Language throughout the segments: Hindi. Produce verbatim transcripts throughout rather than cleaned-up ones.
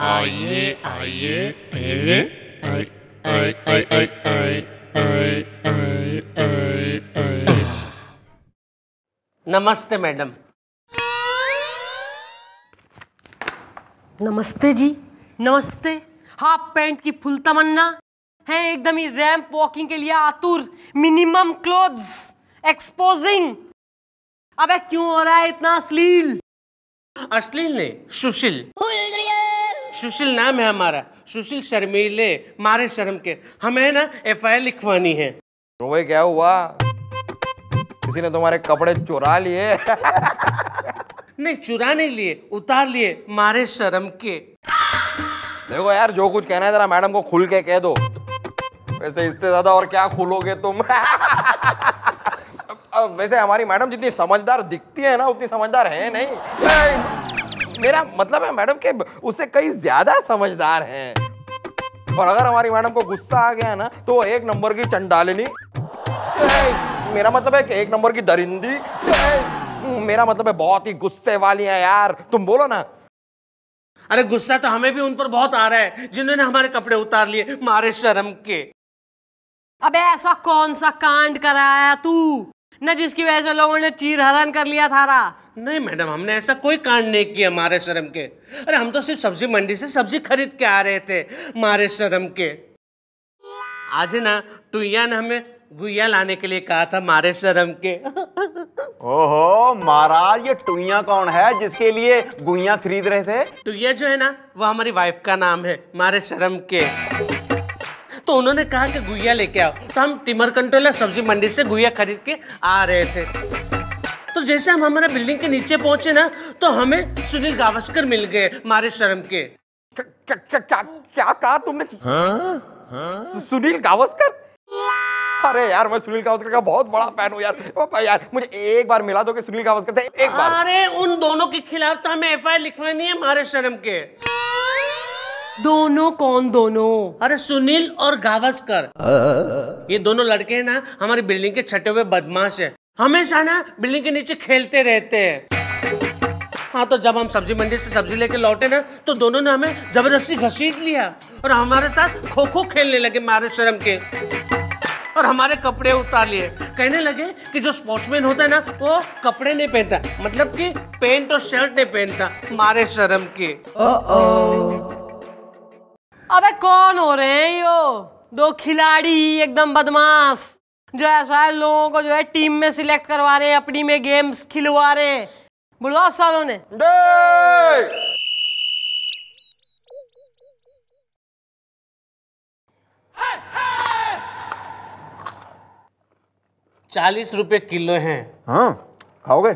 Aye, aye, aye, aye, aye, aye, aye, aye, aye, aye, aye, aye. Namaste, madam. Namaste, ji. Namaste. Half pant की full तमन्ना है एकदम ही ramp walking के लिए आतुर. Minimum clothes, exposing. अबे क्यों हो रहा है इतना अश्लील? अश्लील नहीं, सुशील. सुशील नाम है हमारा. सुशील शर्मीले मारे शर्म के. हमें ना एफ आई आर लिखवानी है. रोए क्या हुआ? किसी ने तुम्हारे कपड़े चुरा लिए? नहीं चुरा नहीं लिए, उतार लिए मारे शर्म के. देखो यार जो कुछ कहना है जरा मैडम को खुल के कह दो. वैसे इससे ज्यादा और क्या खुलोगे तुम? वैसे हमारी मैडम जितनी समझदार दिखती है ना उतनी समझदार है नहीं. मेरा मतलब है मैडम के उससे कई ज्यादा समझदार हैं. और अगर हमारी मैडम को गुस्सा आ गया ना तो एक नंबर की चंडालिनी. मेरा मतलब है कि एक नंबर की दरिंदी. मेरा मतलब है बहुत ही गुस्से वाली है यार. तुम बोलो ना. अरे गुस्सा तो हमें भी उन पर बहुत आ रहा है जिन्होंने हमारे कपड़े उतार लिए मारे शर्म के. अबे ऐसा कौन सा कांड कराया तू न जिसकी वजह से लोगों ने चीर हरण कर लिया था? नहीं मैडम हमने ऐसा कोई कांड नहीं किया मारे शर्म के. अरे हम तो सिर्फ सब्जी मंडी से सब्जी खरीद के आ रहे थे मारे शर्म के. आज है ना टुइया ने हमें गुइया लाने के लिए कहा था मारे शर्म के. ओहो महाराज ये टुइया कौन है जिसके लिए गुइया खरीद रहे थे? टुइया जो है ना वो हमारी वाइफ का नाम है मारे शर्म के. तो उन्होंने कहा कि गुइया लेके आओ तो हम टिमर कंट्रोलर सब्जी मंडी से गुइया खरीद के आ रहे थे. तो जैसे हम हमारे बिल्डिंग के नीचे पहुंचे ना तो हमें सुनील गावस्कर मिल गए मारे शर्म के. क्या क्या क्या क्या कहा तुमने? हाँ? हाँ? सुनील गावस्कर? अरे यार मैं सुनील गावस्कर का बहुत बड़ा फैन हूँ यार. यार मुझे एक बार मिला दो कि सुनील गावस्कर थे एक बार. अरे उन दोनों के खिलाफ तो हमें एफ आई आर लिखवानी है मारे शर्म के. दोनों कौन दोनों? अरे सुनील और गावस्कर ये दोनों लड़के है ना हमारी बिल्डिंग के छठे हुए बदमाश है. हमेशा ना बिल्डिंग के नीचे खेलते रहते हैं. हाँ तो जब हम सब्जी मंडी से सब्जी लेके लौटे ना तो दोनों ने हमें जबरदस्ती घसीट लिया और हमारे साथ खो खो खेलने लगे मारे शर्म के. और हमारे कपड़े उतार लिए. कहने लगे कि जो स्पोर्ट्समैन होता है ना वो कपड़े नहीं पहनता मतलब कि पेंट और शर्ट नहीं पहनता मारे शर्म के. अबे कौन हो रहे हैं यो दो खिलाड़ी एकदम बदमाश जो ऐसा है लोगों को जो है टीम में सिलेक्ट करवा रहे अपनी में गेम्स खिलवा रहे? बुलवा सालों ने. चालीस रुपए किलो हैं. हाँ खाओगे?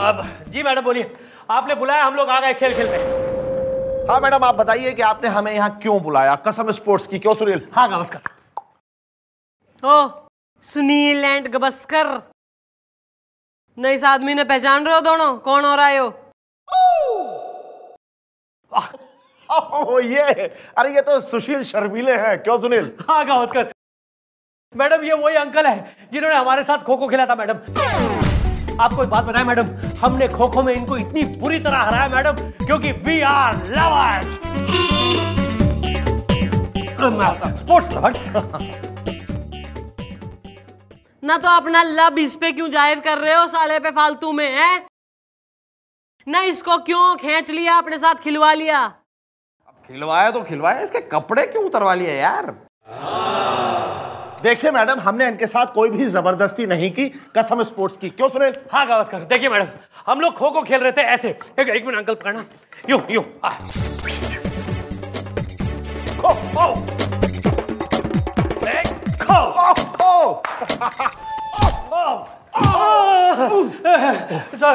अब जी मैडम बोलिए. आपने बुलाया हम लोग आ गए खेल खेल में. हाँ मैडम आप बताइए कि आपने हमें यहाँ क्यों बुलाया? कसम स्पोर्ट्स की क्यों सुनील? हाँ गावस्कर. ओ सुनील एंड गावस्कर नहीं इस आदमी ने पहचान रहे हो दोनों कौन हो रहा है हो? ओ, ये अरे ये तो सुशील शर्मीले हैं क्यों सुनील? हाँ गावस्कर मैडम ये वही अंकल है जिन्होंने हमारे साथ खो खो खेला था मैडम. आपको एक बात बताएं मैडम हमने खो खो में इनको इतनी बुरी तरह हराया मैडम क्योंकि we are lovers sports lovers. ना तो अपना लब इस पे क्यों जाहिर कर रहे हो साले पे फालतू में है ना. इसको क्यों खींच लिया अपने साथ खिलवा लिया? खिलवाया तो खिलवाया इसके कपड़े क्यों उतरवा लिए यार? देखिए मैडम हमने इनके साथ कोई भी जबरदस्ती नहीं की कसम स्पोर्ट्स की क्यों सुनील? हाँ गावस्कर देखिए मैडम हम लोग खो खो खेल रहे थे ऐसे. एक, एक मिनट अंकल पकड़ना यूं यूं. खो खो खो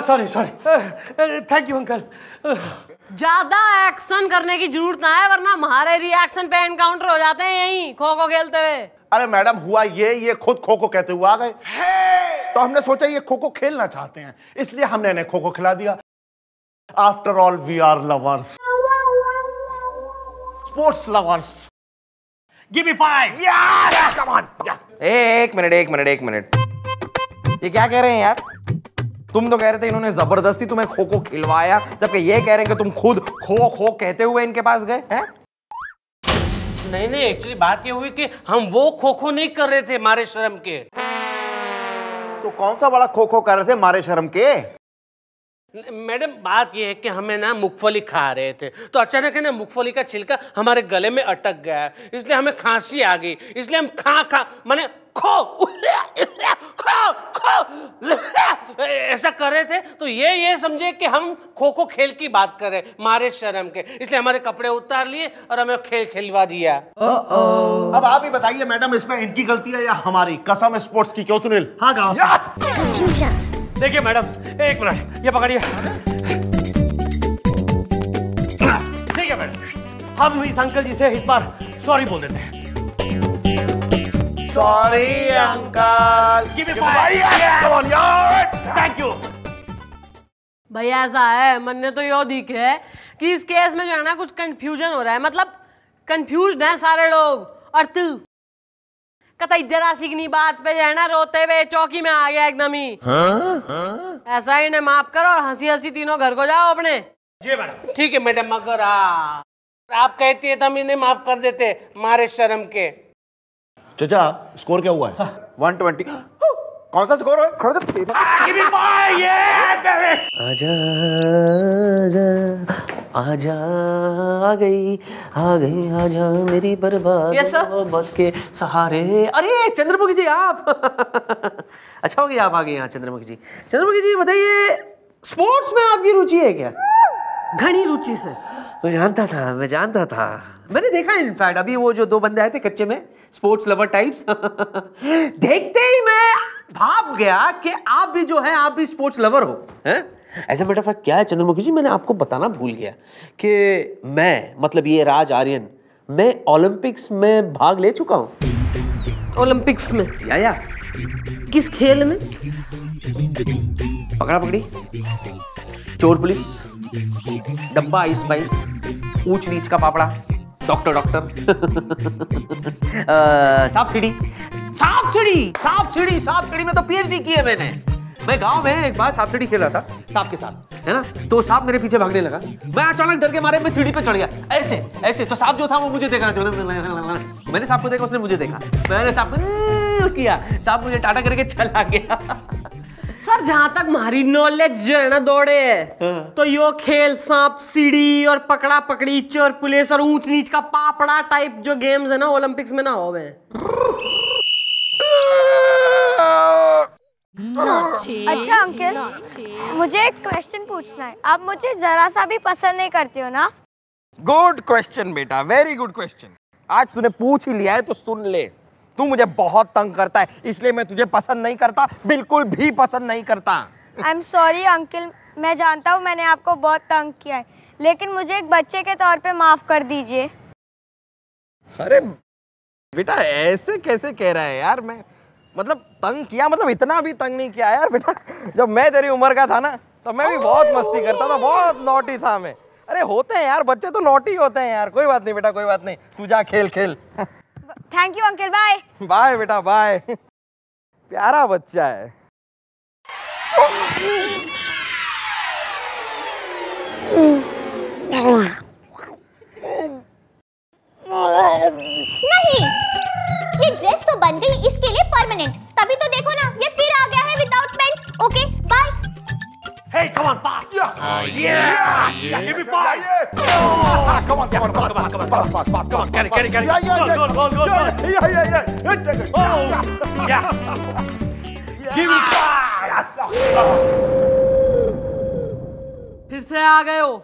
sorry sorry thank you uncle. ज्यादा एक्शन करने की जरूरत ना है वरना हमारे रिएक्शन पे एनकाउंटर हो जाते हैं यहीं खो खो खेलते हुए. अरे मैडम हुआ ये ये खुद खो खो कहते हुए आ गए hey! तो हमने सोचा ये खो खो खेलना चाहते हैं इसलिए हमने इन्हें खो खो खिला दिया. After all we are lovers sports lovers Give me five. Yeah, yeah, come on. Yeah. एक मिनट, एक मिनट, एक मिनट. ये क्या कह रहे हैं यार? तुम तो कह रहे थे इन्होंने जबरदस्ती तुम्हें खो खो खिलवाया, जबकि ये कह रहे हैं कि तुम खुद खो खो कहते हुए इनके पास गए हैं? नहीं नहीं, एक्चुअली बात ये हुई कि हम वो खो खो नहीं कर रहे थे मारे शर्म के. तो कौन सा बड़ा खो खो कर रहे थे मारे शर्म के? मैडम बात यह है कि हमें ना मूंगफली खा रहे थे, तो अचानक है ना मूंगफली का छिलका हमारे गले में अटक गया, इसलिए हमें खांसी आ गई, इसलिए हम खा खा माने खो खो खो ऐसा कर रहे थे. तो ये ये समझे कि हम खो खो खेल की बात कर रहे हैं मारे शर्म के, इसलिए हमारे कपड़े उतार लिए और हमें खेल खेलवा दिया. अब आप ही बताइए मैडम, इसमें इनकी गलती है या हमारी? कसम स्पोर्ट्स की. क्यों सुनील? हाँ गाँव. देखिए मैडम, एक मिनट, ये पकड़िए. ठीक है मैडम, हम इस अंकल जी से इस बार सॉरी बोल देते हैं. Sorry uncle. थैंक यू भैया. ऐसा है, मैंने तो यो दिख है कि इस केस में जो है ना कुछ कंफ्यूजन हो रहा है, मतलब कंफ्यूज्ड हैं सारे लोग. और तू कतई जरा सिगनी बात पे जो है ना रोते हुए चौकी में आ गया एकदम ही. हाँ, हाँ. ऐसा ही ने माफ करो और हंसी हंसी तीनों घर को जाओ अपने. जी मैडम. ठीक है मैडम, अगर आप कहती है तो हम इन्हें माफ कर देते मारे शर्म के. चाचा स्कोर क्या हुआ है? वन ट्वेंटी कौन सा स्कोर है? खड़ा था. आजा आ गई आ गई आजा मेरी बर्बाद yes, बस के सहारे. अरे चंद्रमुखी जी आप अच्छा हो गया आप आ गए यहाँ. चंद्रमुखी जी, चंद्रमुखी जी बताइए, स्पोर्ट्स में आपकी रुचि है क्या? घनी रुचि से. मैं जानता था, मैं जानता था, मैंने देखा इनफैक्ट अभी वो जो दो बंदे आए थे कच्चे में, स्पोर्ट्स लवर टाइप्स, देखते ही मैं भाप गया कि आप भी जो है आप भी स्पोर्ट्स लवर हो. है ऐसा बेटा फैक्ट क्या है चंद्रमुखी जी, मैंने आपको बताना भूल गया कि मैं, मतलब ये राज आर्यन, मैं ओलंपिक्स में भाग ले चुका हूँ. ओलंपिक्स में? या या. किस खेल में? पकड़ा पकड़ी, चोर पुलिस, डब्बा आइस पाइस, ऊंच नीच का पापड़ा, डॉक्टर डॉक्टर, सांप सीढ़ी. सांप सीढ़ी सांप सीढ़ी सांप सीढ़ी में तो पीएचडी की है मैंने. मैं गांव में एक बार सांप सीढ़ी खेला था सांप के साथ, है ना, तो सांप मेरे पीछे भागने लगा, मैं अचानक डर के मारे मैं सीढ़ी पे चढ़ गया ऐसे ऐसे, तो सांप जो था वो मुझे देखा, मैंने सांप को देखा, उसने मुझे देखा, मैंने सांप किया, सांप मुझे टाटा करके चला गया. सर जहाँ तक हमारी नॉलेज जो है ना दौड़े तो यो खेल सांप सीढ़ी और पकड़ा पकड़ी, चोर पुलिस और ऊंच नीच का पापड़ा टाइप जो गेम्स है ना ओलंपिक्स में ना हो गए. अच्छा अंकल, मुझे एक क्वेश्चन पूछना है, आप मुझे जरा सा भी पसंद नहीं करते हो ना? गुड क्वेश्चन बेटा, वेरी गुड क्वेश्चन. आज तूने पूछ ही लिया है तो सुन ले, तू मुझे बहुत तंग करता है इसलिए मैं तुझे पसंद नहीं करता, बिल्कुल भी पसंद नहीं करता. आई एम सॉरी अंकल, मैं जानता हूँ मैंने आपको बहुत तंग किया है, लेकिन मुझे एक बच्चे के तौर पर माफ कर दीजिए. अरे बेटा ऐसे कैसे कह रहा है यार, मैं मतलब तंग किया, मतलब इतना भी तंग नहीं किया यार बेटा. जब मैं तेरी उम्र का था ना तो मैं भी बहुत मस्ती करता था, बहुत नॉटी था मैं. अरे होते हैं यार बच्चे, तो नॉटी होते हैं यार. कोई बात नहीं बेटा, कोई बात नहीं, तू जा खेल खेल. Thank you uncle, bye bye बेटा बाय. प्यारा बच्चा है. नहीं ये ड्रेस तो बन गई इसके लिए परमानेंट, तभी तो देखो ना ये फिर आ गया है without pant. Okay bye. Hey come on pass. Yeah yeah give me five. Come on come on come on come on pass pass pass. Come on carry carry carry. Goal goal goal. Yeah yeah yeah. Yeah give me five. फिर से आ गए हो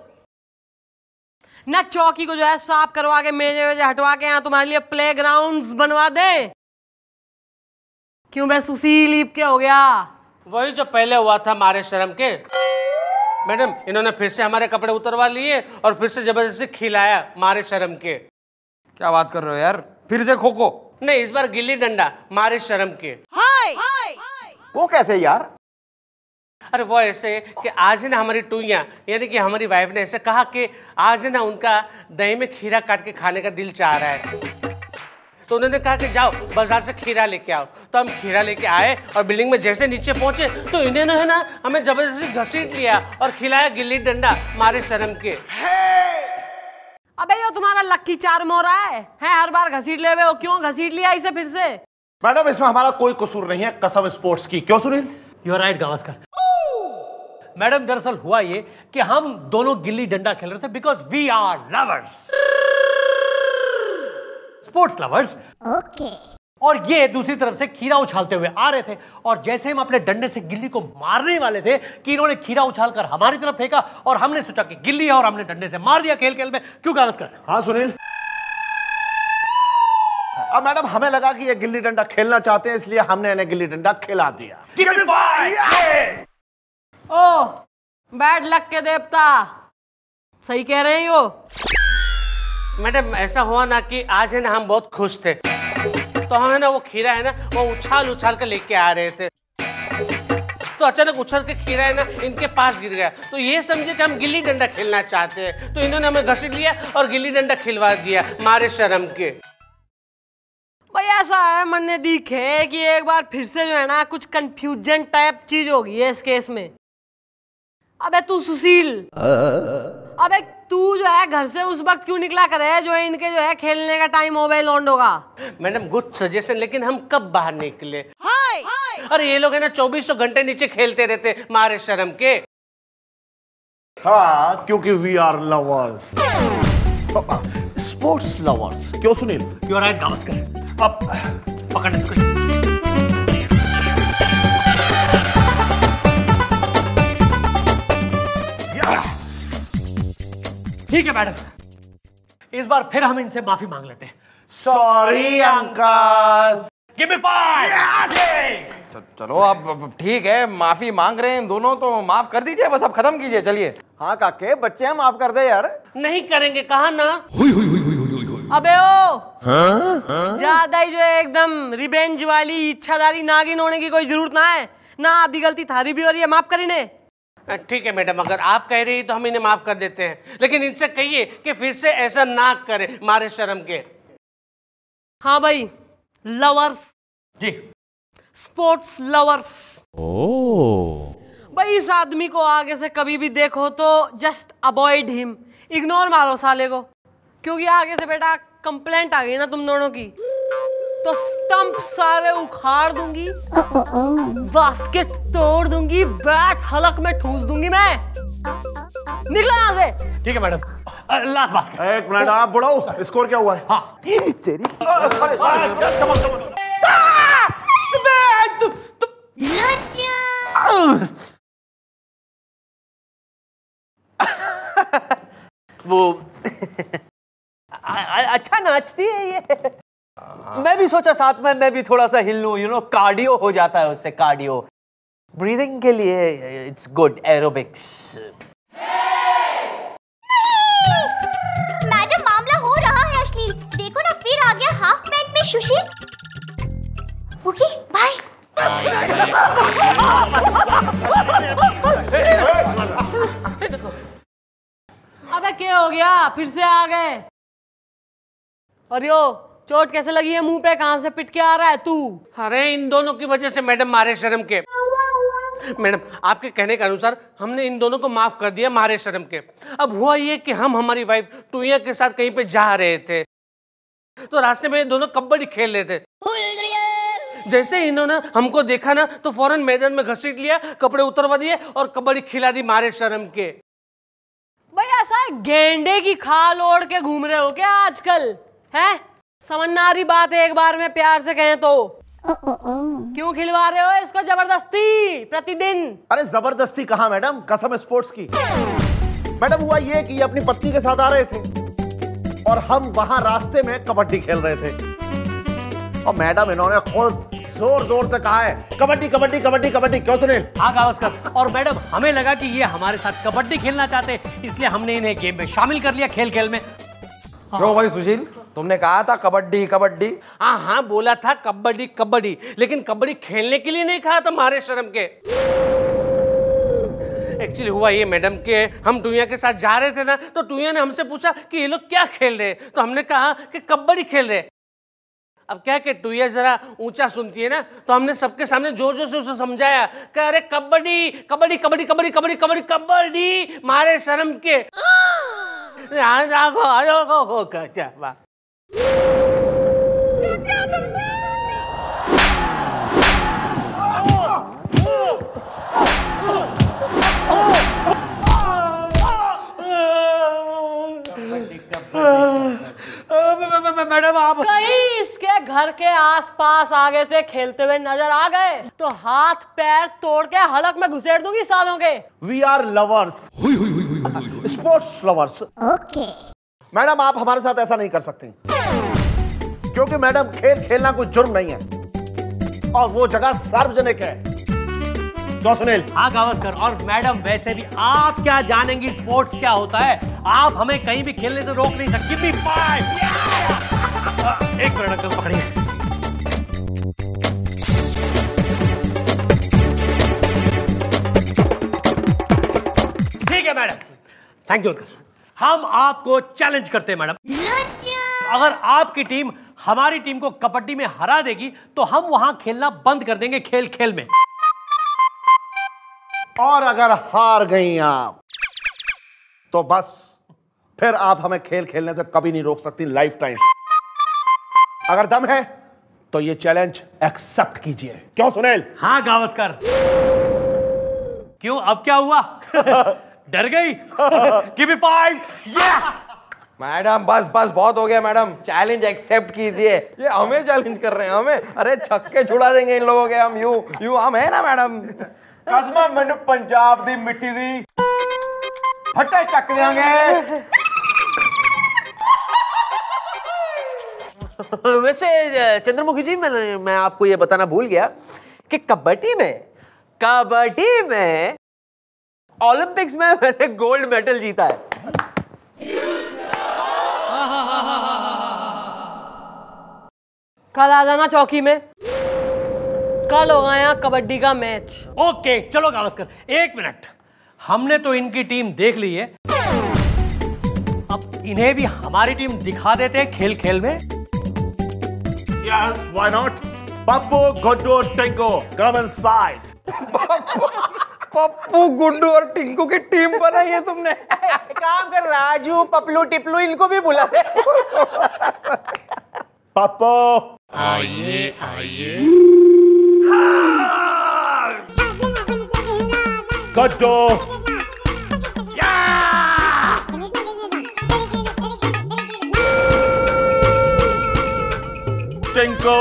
ना. चौकी को जो है साफ करवा के मेजे वेजे हटवा के यहाँ तुम्हारे लिए प्लेग्राउंड्स बनवा दे. क्यों बे सुशील, लीप क्या हो गया? वही जो पहले हुआ था मारे शर्म के. मैडम इन्होंने फिर से हमारे कपड़े उतरवा लिए और फिर से जबरदस्ती खिलाया मारे शर्म के. क्या बात कर रहे हो यार, फिर से खो खो? नहीं, इस बार गिल्ली डंडा मारे शर्म के. हाय वो कैसे यार? अरे वो ऐसे कि आज ना हमारी टूइयाँ, यानी कि हमारी वाइफ ने ऐसे कहा कि आज ना उनका दही में खीरा काट के खाने का दिल चाह रहा है, तो उन्होंने कहा कि जाओ बाजार से खीरा लेके आओ। तो हम खीरा लेके आए और बिल्डिंग में जैसे नीचे पहुंचे तो इन्होंने है ना हमें जबरदस्ती घसीट लिया और खिलाया गिल्ली डंडा मारे शर्म के। अबे ये तुम्हारा लक्की चार्म हो रहा है, है हर बार घसीट ले हो, क्यों घसीट लिया इसे फिर से? मैडम इसमें हमारा कोई कसूर नहीं है कसम स्पोर्ट्स की। क्यों Sunil? You are right Gavaskar. Madam दरअसल हुआ ये कि हम दोनों गिल्ली डंडा खेल रहे थे because we are lovers, sports lovers. Okay. और ये दूसरी तरफ से खीरा उछालते हुए आ रहे थे और जैसे हम अपने डंडे से गिल्ली को मारने वाले थे कि इन्होंने खीरा उछालकर हमारी तरफ फेंका और हमने सोचा कि गिल्ली है और हमने डंडे से मार दिया खेल खेल में। क्यों गावस्कर? हाँ सुनील। अब मैडम हमें लगा कि ये गिल्ली डंडा खेलना चाहते हैं इसलिए हमने इन्हें गिल्ली डंडा खिला दिया। ओह बैड लक के देवता, सही कह रहे हो मैडम। ऐसा हुआ ना कि आज है ना हम बहुत खुश थे तो हम है ना वो खीरा है ना वो उछाल उछाल कर लेके आ रहे थे तो अचानक उछल के खीरा है ना इनके पास गिर गया तो ये समझे कि हम गिल्ली डंडा खेलना चाहते हैं तो इन्होंने हमें घसीट लिया और गिल्ली डंडा खिलवा दिया मारे शर्म के। भाई ऐसा है मैंने दिखे कि एक बार फिर से जो है ना कुछ कंफ्यूजन टाइप चीज होगी इस केस में। अबे तू सुशील, अबे तू जो है घर से उस वक्त क्यों निकला करे जो इनके जो है खेलने का टाइम हो गया लॉन्डो का? मैडम गुड सजेशन, लेकिन हम कब बाहर निकले? हाय अरे ये लोग है ना चौबीसों घंटे नीचे खेलते रहते मारे शर्म के। हाँ क्योंकि we are lovers, sports lovers. क्यों Sunil? You are right Gavaskar. अब पकड़ इसको। ठीक है मैडम, इस बार फिर हम इनसे माफी मांग लेते हैं। Sorry uncle. Give me five. चलो अब ठीक है माफी मांग रहे हैं दोनों तो माफ कर दीजिए, बस अब खत्म कीजिए। चलिए। हाँ काके बच्चे हम माफ कर दे यार। नहीं करेंगे कहा ना। हुई हुई हुई हुई हुई हुई। अबे ओ ज्यादा ही जो एकदम रिवेंज वाली इच्छाधारी नागिन होने की कोई जरूरत ना है ना, आधी गलती थारी भी हो रही है, माफ कर इन्हें। ठीक है मैडम, अगर आप कह रही तो हम इन्हें माफ कर देते हैं, लेकिन इनसे कहिए कि फिर से ऐसा ना करे मारे शर्म के। हाँ भाई लवर्स जी, स्पोर्ट्स लवर्स। ओ भाई इस आदमी को आगे से कभी भी देखो तो जस्ट अवॉइड हिम, इग्नोर मारो साले को, क्योंकि आगे से बेटा कंप्लेंट आ गई ना तुम दोनों की तो स्टंप सारे उखाड़ दूंगी, बास्केट तोड़ दूंगी, बैट हलक में ठूस दूंगी मैं। निकला यहाँ से। ठीक है मैडम, लास्ट बास्केट। एक मिनट आप बुढ़ाओ, स्कोर क्या हुआ है? हाँ। तेरी सॉरी सॉरी वो अच्छा नाचती है ये। मैं भी सोचा साथ में मैं भी थोड़ा सा हिल लूं, यू नो कार्डियो हो जाता है उससे, कार्डियो ब्रीदिंग के लिए इट्स गुड एरोबिक्स। नहीं मैडम मामला हो रहा है अश्लील, देखो ना फिर आ गया हाफ पैंट में सुशील। Okay bye. अबे क्या हो गया फिर से आ गए? और यो चोट कैसे लगी है मुंह पे, कहां से पिट के आ रहा है तू? अरे इन दोनों की वजह से मैडम मारे शर्म के। मैडम आपके कहने के अनुसार हमने इन दोनों को माफ कर दिया मारे शर्म के। अब हुआ ये कि हम हमारी वाइफ टूया के साथ कहीं पे जा रहे थे तो रास्ते में दोनों कबड्डी खेल रहे थे। जैसे इन्होंने हमको देखा ना तो फौरन मैदान में घसीट लिया, कपड़े उतरवा दिए और कबड्डी खिला दी मारे शर्म के। भाई ऐसा गेंडे की खाल ओढ़ के घूम रहे हो क्या आजकल? है समझ ना आ रही बात है, एक बार में प्यार से कहें तो ओ, ओ, ओ। क्यों खिलवा रहे हो इसको जबरदस्ती प्रतिदिन? अरे जबरदस्ती कहाँ मैडम, कसम स्पोर्ट्स की। मैडम हुआ ये कि ये अपनी पत्नी के साथ आ रहे थे और हम वहां रास्ते में कबड्डी खेल रहे थे और मैडम इन्होंने खुद जोर जोर से कहा है कबड्डी कबड्डी कबड्डी कबड्डी। क्यों सुनील? हाँ गावस्कर। और मैडम हमें लगा कि ये हमारे साथ कबड्डी खेलना चाहते इसलिए हमने इन्हें गेम में शामिल कर लिया खेल खेल में। क्यों भाई सुशील तुमने कहा था कबड्डी कबड्डी? हाँ हाँ बोला था कबड्डी कबड्डी, लेकिन कबड्डी खेलने के लिए नहीं कहा था मारे शर्म के। एक्चुअली हुआ ये मैडम के हम टूया के साथ जा रहे थे ना तो टूया ने हमसे पूछा कि ये लोग क्या खेल रहे, तो हमने कहा कि कबड्डी खेल रहे। अब क्या कहती है, जरा ऊंचा सुनती है ना, तो हमने सबके सामने जोर जोर से उसे समझाया कि अरे कबड्डी कबड्डी कबड्डी कबड्डी कबड्डी कबड्डी कबड्डी मारे शर्म के। मैडम आप कई इसके घर के आसपास आगे से खेलते हुए नजर आ गए तो हाथ पैर तोड़ के हलक में घुसेड़ दूंगी सालों के। We are lovers, sports lovers. Okay madam आप हमारे साथ ऐसा नहीं कर सकती क्योंकि मैडम खेल खेलना कोई जुर्म नहीं है और वो जगह सार्वजनिक है। तो सुनील हाँ गावस्कर, और मैडम वैसे भी आप क्या जानेंगी स्पोर्ट्स क्या होता है, आप हमें कहीं भी खेलने से रोक नहीं सकती। भी एक मिनट कल पकड़िए। ठीक है मैडम, थैंक यू। हम आपको चैलेंज करते हैं मैडम, अगर आपकी टीम हमारी टीम को कबड्डी में हरा देगी तो हम वहां खेलना बंद कर देंगे खेल खेल में। और अगर हार गई आप तो बस फिर आप हमें खेल खेलने से कभी नहीं रोक सकती, लाइफ टाइम। अगर दम है तो ये चैलेंज एक्सेप्ट कीजिए। क्यों सुनील? हाँ गावस्कर। क्यों अब क्या हुआ? डर गई? Give me five. मैडम बस बस बहुत हो गया मैडम, चैलेंज एक्सेप्ट कीजिए। ये हमें चैलेंज कर रहे हैं हमें, अरे छक्के छुड़ा देंगे इन लोगों के हम। यू यू हम है ना मैडम, कसम मैनू पंजाब दी मिट्टी दी फटे चक देंगे। वैसे चंद्रमुखी जी मैं मैं आपको ये बताना भूल गया कि कबड्डी में कबड्डी में ओलंपिक्स में मैंने गोल्ड मेडल जीता है। कल आ जाना चौकी में, कल होगा यहाँ कबड्डी का मैच। ओके चलो गावस्कर एक मिनट, हमने तो इनकी टीम देख ली है, अब इन्हें भी हमारी टीम दिखा देते हैं खेल खेल में। Yes why not. Pappu Guddu और टिंकू कम इनसाइड। पप्पू गुड्डू और टिंकू की टीम बनाई है तुमने। काम कर राजू पपलू टिपलू इनको भी बुला दे। पप्पू आइए आइए। गड्डू टिंकू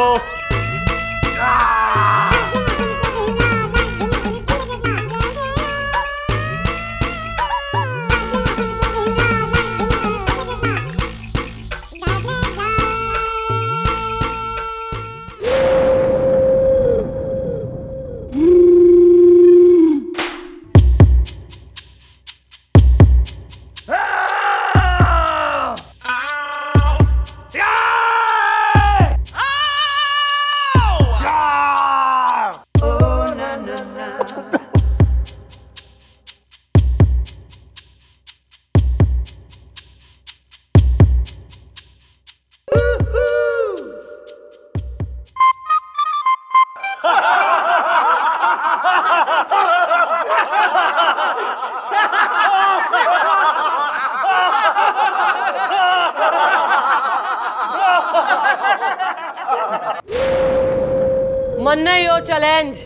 मन नहीं हो चैलेंज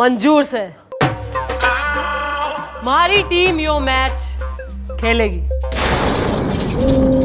मंजूर से हमारी टीम यो मैच खेलेगी।